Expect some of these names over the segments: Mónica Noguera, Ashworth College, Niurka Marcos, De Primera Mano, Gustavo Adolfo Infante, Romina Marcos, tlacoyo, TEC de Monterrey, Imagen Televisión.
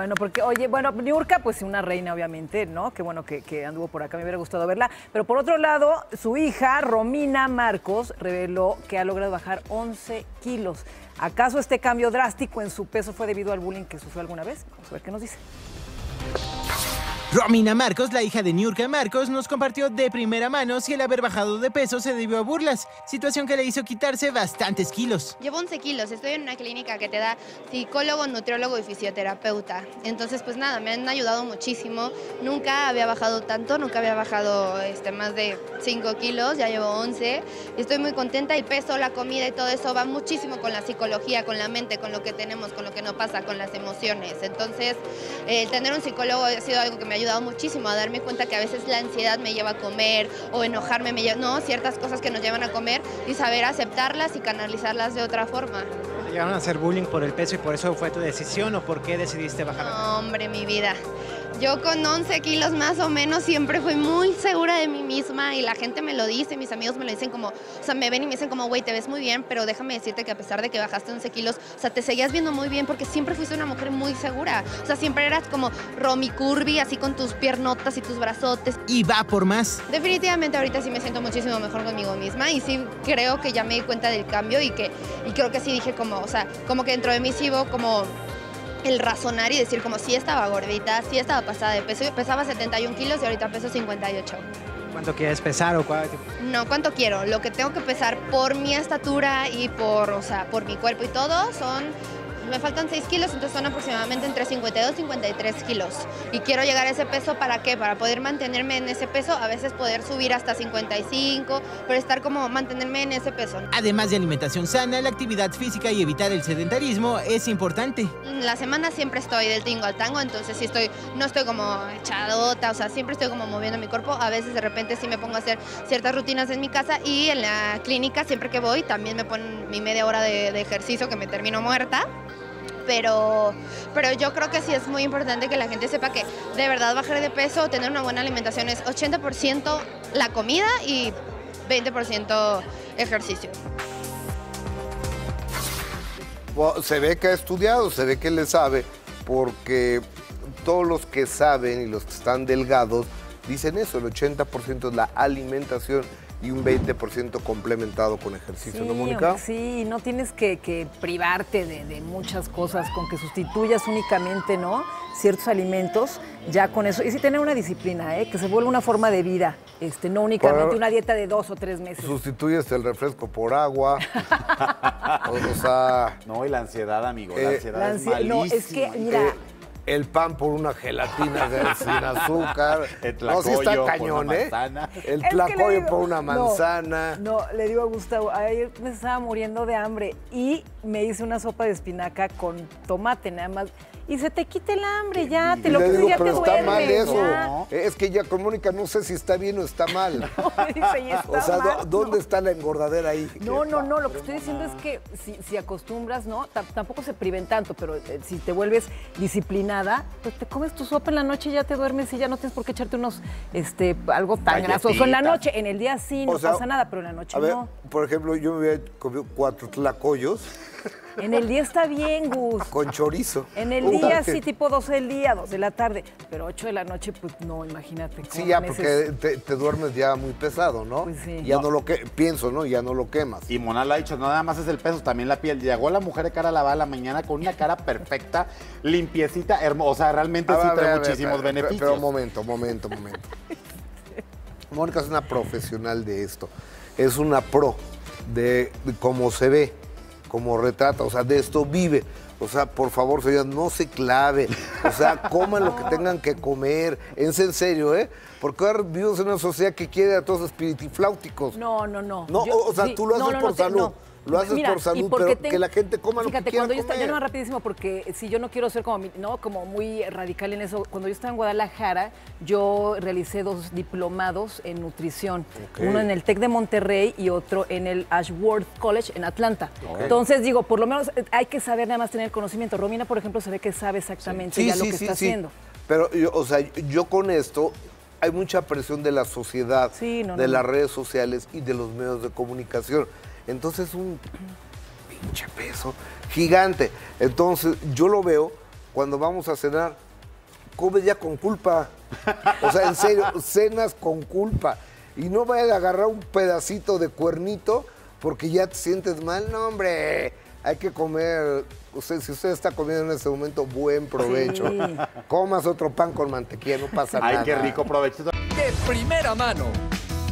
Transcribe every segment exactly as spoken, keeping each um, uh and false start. Bueno, porque, oye, bueno, Niurka, pues una reina, obviamente, ¿no? Qué bueno que, que anduvo por acá, me hubiera gustado verla. Pero por otro lado, su hija, Romina Marcos, reveló que ha logrado bajar once kilos. ¿Acaso este cambio drástico en su peso fue debido al bullying que sufrió alguna vez? Vamos a ver qué nos dice. Romina Marcos, la hija de Niurka Marcos, nos compartió de primera mano si el haber bajado de peso se debió a burlas, situación que le hizo quitarse bastantes kilos. Llevo once kilos, estoy en una clínica que te da psicólogo, nutriólogo y fisioterapeuta. Entonces, pues nada, me han ayudado muchísimo. Nunca había bajado tanto, nunca había bajado este, más de cinco kilos, ya llevo once. Estoy muy contenta, el peso, la comida y todo eso va muchísimo con la psicología, con la mente, con lo que tenemos, con lo que no pasa, con las emociones. Entonces, el eh, tener un psicólogo ha sido algo que me ha ayudado muchísimo a darme cuenta que a veces la ansiedad me lleva a comer o enojarme, me lleva, no, ciertas cosas que nos llevan a comer y saber aceptarlas y canalizarlas de otra forma. ¿Te llegaron a hacer bullying por el peso y por eso fue tu decisión o por qué decidiste bajar? No, hombre, mi vida. Yo con once kilos más o menos siempre fui muy segura de mí misma y la gente me lo dice, mis amigos me lo dicen como, o sea, me ven y me dicen como, güey, te ves muy bien, pero déjame decirte que a pesar de que bajaste once kilos, o sea, te seguías viendo muy bien porque siempre fuiste una mujer muy segura. O sea, siempre eras como Romy Curvy, así con tus piernotas y tus brazotes. Y va por más. Definitivamente ahorita sí me siento muchísimo mejor conmigo misma y sí creo que ya me di cuenta del cambio y que, y creo que sí dije como, o sea, como que dentro de mí sí hubo como el razonar y decir como sí estaba gordita, sí estaba pasada de peso, pesaba setenta y un kilos y ahorita peso cincuenta y ocho. ¿Cuánto quieres pesar o cuál? No, cuánto quiero, lo que tengo que pesar por mi estatura y por, o sea, por mi cuerpo y todo son, me faltan seis kilos, entonces son aproximadamente entre cincuenta y dos y cincuenta y tres kilos. Y quiero llegar a ese peso, ¿para qué? Para poder mantenerme en ese peso, a veces poder subir hasta cincuenta y cinco, pero estar como mantenerme en ese peso. Además de alimentación sana, la actividad física y evitar el sedentarismo es importante. La semana siempre estoy del tingo al tango, entonces sí estoy, no estoy como echadota, o sea, siempre estoy como moviendo mi cuerpo. A veces de repente sí me pongo a hacer ciertas rutinas en mi casa y en la clínica siempre que voy también me ponen mi media hora de, de ejercicio que me termino muerta. Pero, pero yo creo que sí es muy importante que la gente sepa que de verdad bajar de peso, tener una buena alimentación es ochenta por ciento la comida y veinte por ciento ejercicio. Bueno, se ve que ha estudiado, se ve que le sabe, porque todos los que saben y los que están delgados dicen eso, el ochenta por ciento es la alimentación y un veinte por ciento complementado con ejercicio, sí, ¿no, Mónica? Sí, no tienes que, que privarte de, de muchas cosas, con que sustituyas únicamente, ¿no?, ciertos alimentos, ya con eso. Y sí tener una disciplina, ¿eh?, que se vuelva una forma de vida, este, no únicamente por, una dieta de dos o tres meses. Sustituyes el refresco por agua. o, o sea... No, y la ansiedad, amigo, eh, la ansiedad la ansi es malísima. No, es que, mira... Eh, el pan por una gelatina de, sin azúcar. El tlacoyo, no, sí está cañón, por una manzana. ¿Eh? El tlacoyo digo, por una manzana. No, no, le digo a Gustavo, ayer me estaba muriendo de hambre y me hice una sopa de espinaca con tomate nada más. Y se te quita el hambre, ya, te lo pido, ya te duermes. Pero está mal eso. ¿No? Es que ya con Mónica no sé si está bien o está mal. No, me dice, y está o sea, mal, ¿dónde no. está la engordadera ahí? No, no, no, lo que estoy diciendo es que si, si acostumbras, ¿no? T tampoco se priven tanto, pero eh, si te vuelves disciplinada, pues te comes tu sopa en la noche, ya te duermes y ya no tienes por qué echarte unos, este, algo tan grasoso en la noche. En el día sí, no o sea, pasa nada, pero en la noche a ver, no. Por ejemplo, yo me había comido cuatro tlacoyos. En el día está bien, Gus. Con chorizo. En el día Uy, sí, que... tipo doce del día, dos de la tarde. Pero ocho de la noche, pues no, imagínate. Sí, ya, meses... porque te, te duermes ya muy pesado, ¿no? Pues sí. Ya no, no lo que pienso, ¿no? Ya no lo quemas. Y Mona lo ha dicho, no nada más es el peso, también la piel. Llegó la mujer de cara lavada a la mañana con una cara perfecta, limpiecita, hermosa. Realmente ah, sí trae muchísimos ver, beneficios. Pero un momento, momento, momento. Mónica es una profesional de esto. Es una pro de, de cómo se ve. Como retrata, o sea, de esto vive. O sea, por favor, señoras, no se clave. O sea, coman lo que tengan que comer. Es en serio, ¿eh? Porque ahora vivimos en una sociedad que quiere a todos los espiritifláuticos. No, no, no. No, yo, o sea, sí, tú lo haces no, no, por no, salud. No. Lo haces Mira, por salud, pero tengo... que la gente coma Fíjate, lo que quiera cuando yo comer. Está, yo no, rapidísimo, porque si sí, yo no quiero ser como, ¿no?, como muy radical en eso. Cuando yo estaba en Guadalajara, yo realicé dos diplomados en nutrición. Okay. Uno en el TEC de Monterrey y otro en el Ashworth College en Atlanta. Okay. Entonces, digo, por lo menos hay que saber nada más tener conocimiento. Romina, por ejemplo, se ve que sabe exactamente sí. Sí, ya sí, lo que sí, está sí. haciendo. Pero, yo, o sea, yo con esto... Hay mucha presión de la sociedad, sí, no, de no. las redes sociales y de los medios de comunicación. Entonces, un pinche peso gigante. Entonces, yo lo veo cuando vamos a cenar, comes ya con culpa. O sea, en serio, cenas con culpa. Y no vayas a agarrar un pedacito de cuernito porque ya te sientes mal. No, hombre, hay que comer. Usted, si usted está comiendo en este momento, buen provecho. Sí. Comas otro pan con mantequilla, no pasa Ay, nada. Ay, qué rico provecho. De primera mano,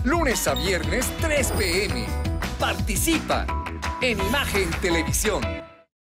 lunes a viernes, tres p m Participa en Imagen Televisión.